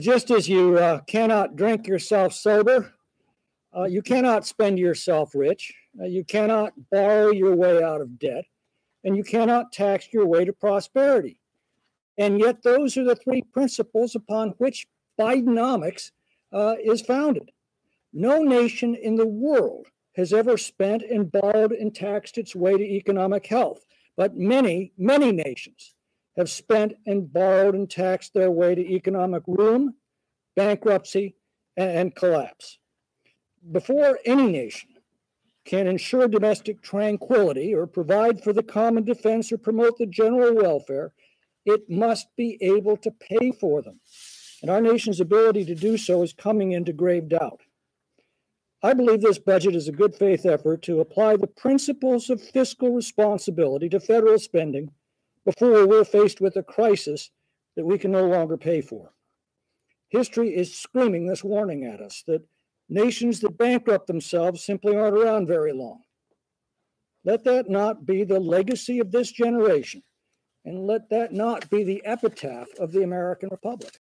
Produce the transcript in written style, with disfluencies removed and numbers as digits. Just as you cannot drink yourself sober, you cannot spend yourself rich, you cannot borrow your way out of debt, and you cannot tax your way to prosperity. And yet those are the three principles upon which Bidenomics is founded. No nation in the world has ever spent and borrowed and taxed its way to economic health, but many, many nations have spent and borrowed and taxed their way to economic ruin, bankruptcy, and collapse. Before any nation can ensure domestic tranquility or provide for the common defense or promote the general welfare, it must be able to pay for them. And our nation's ability to do so is coming into grave doubt. I believe this budget is a good faith effort to apply the principles of fiscal responsibility to federal spending before we're faced with a crisis that we can no longer pay for. History is screaming this warning at us that nations that bankrupt themselves simply aren't around very long. Let that not be the legacy of this generation, and let that not be the epitaph of the American Republic.